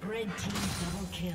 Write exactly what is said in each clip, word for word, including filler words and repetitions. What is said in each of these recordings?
Red team double kill.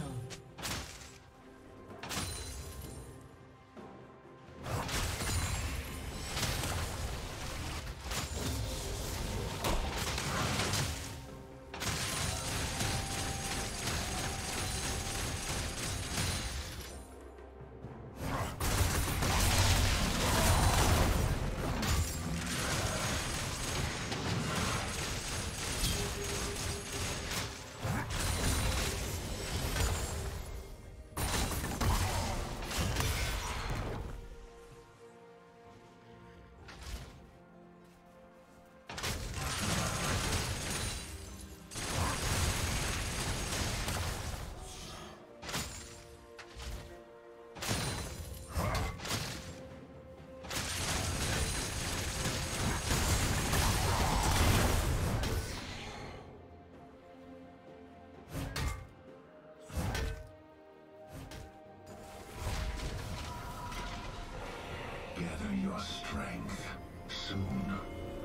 Strength. Soon,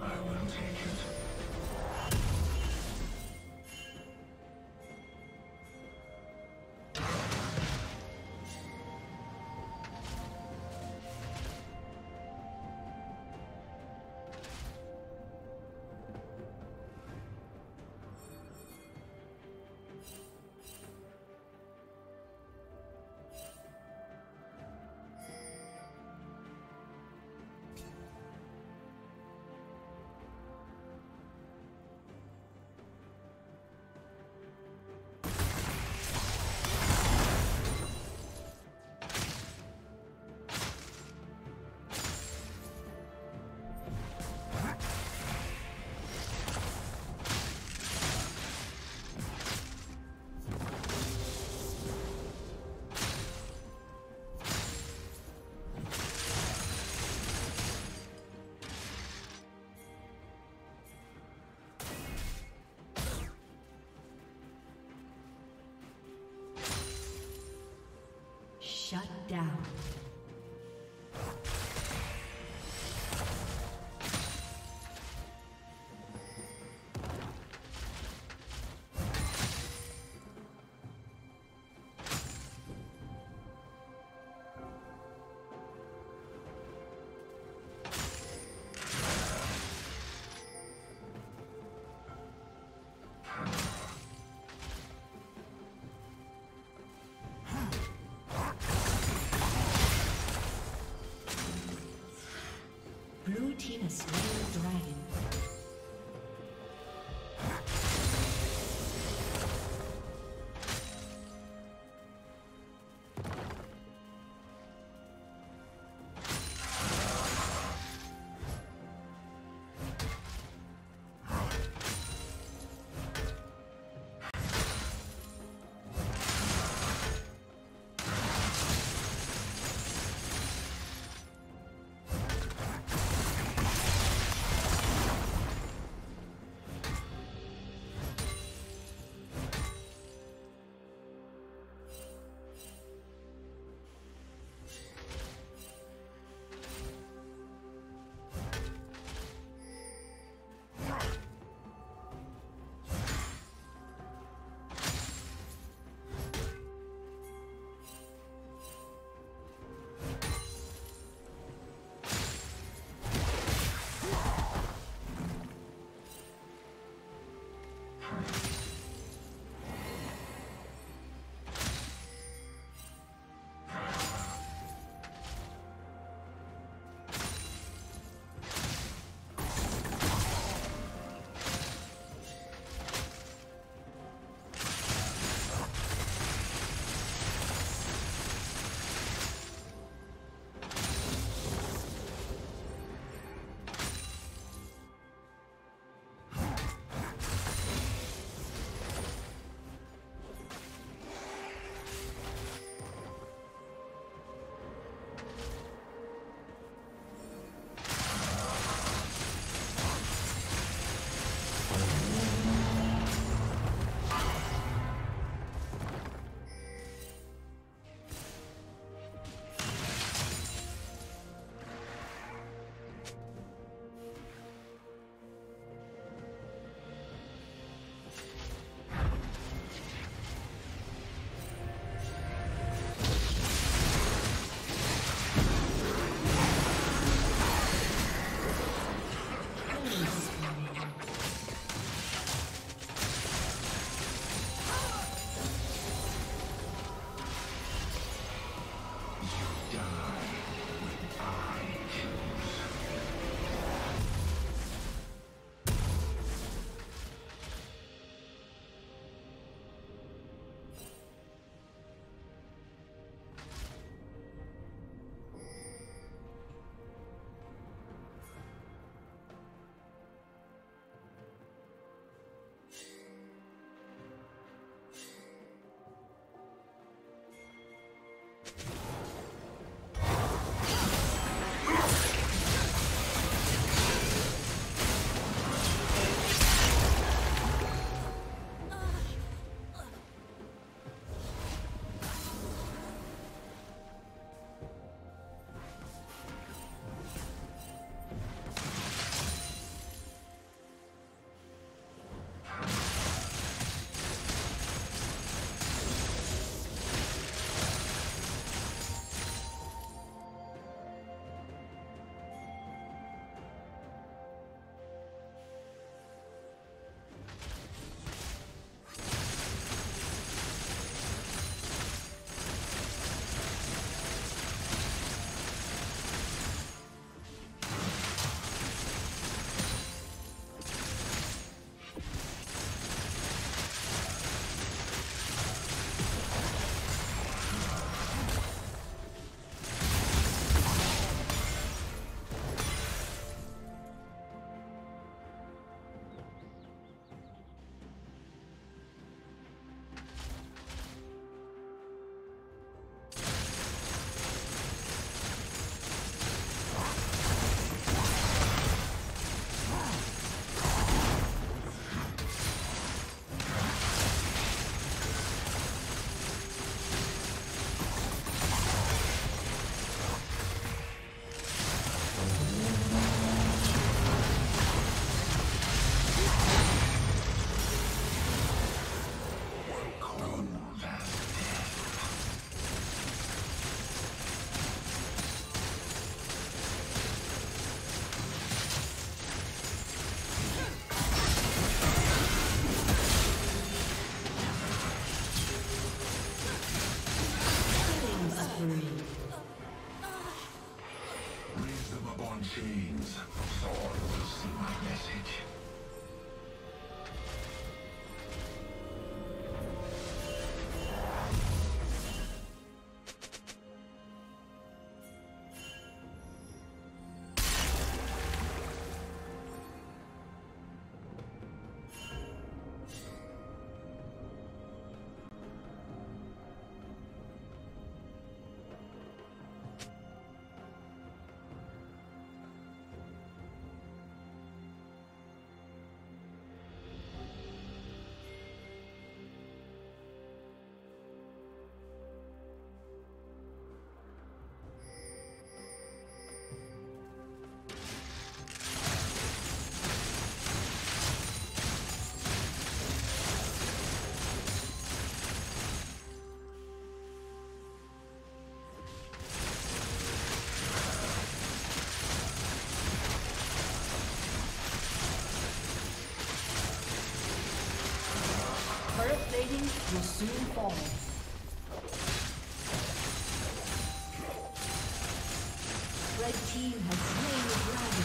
I will take it. Shut down. will soon fall. Red team has slain the dragon.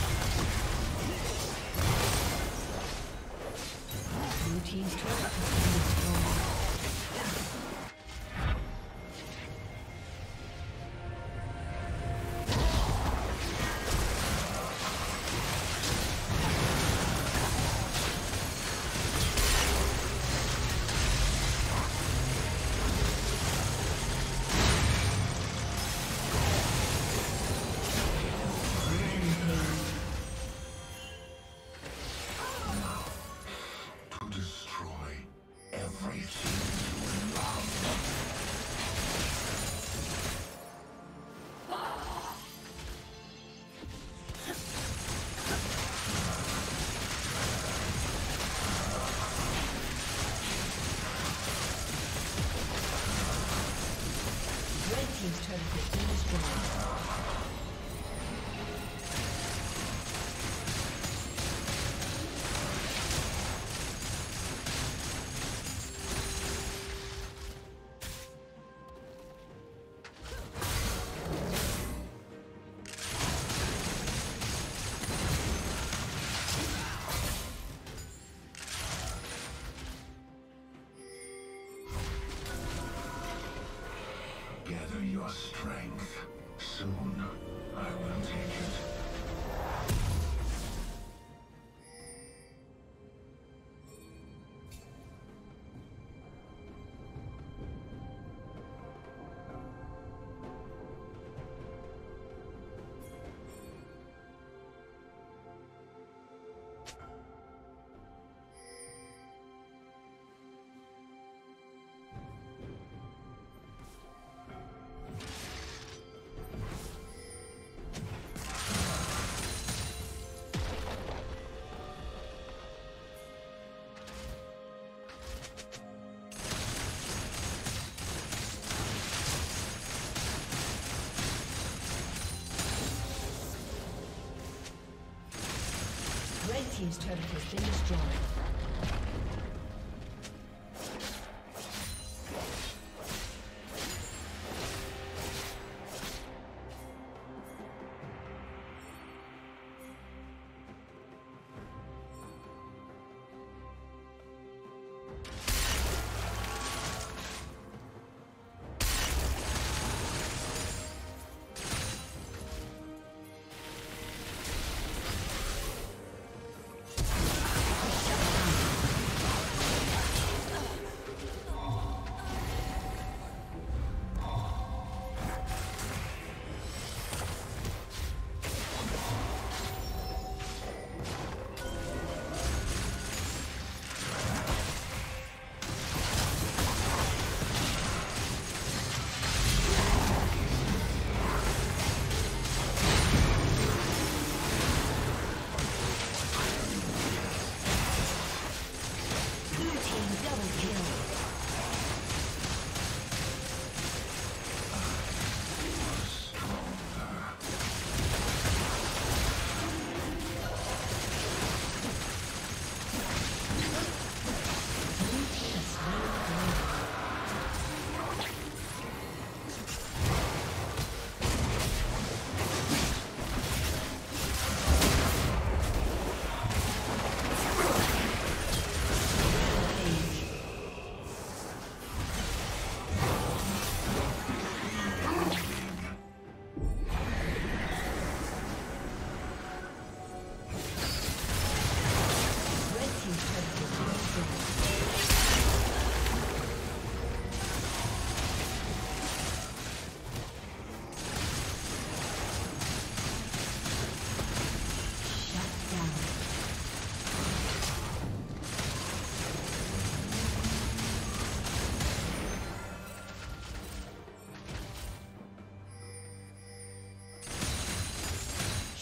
Team's turret has been destroyed.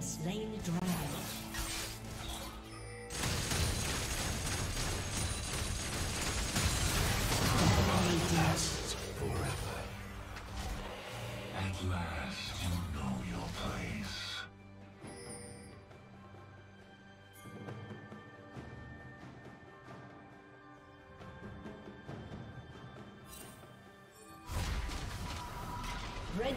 Slain the dragon. Red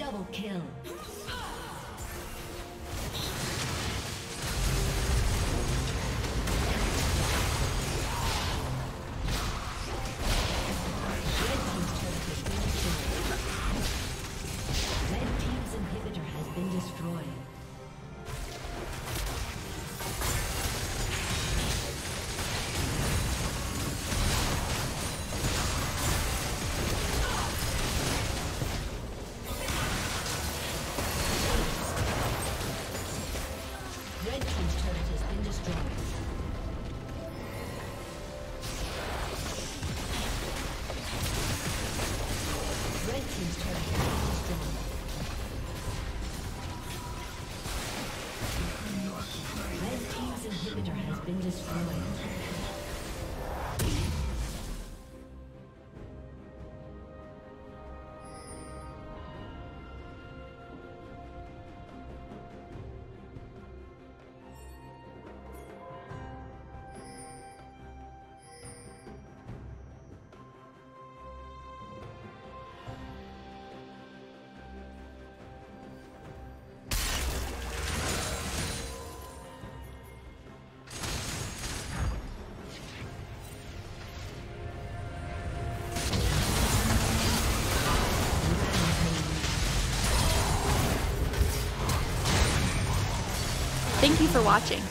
Double kill. Thank you for watching.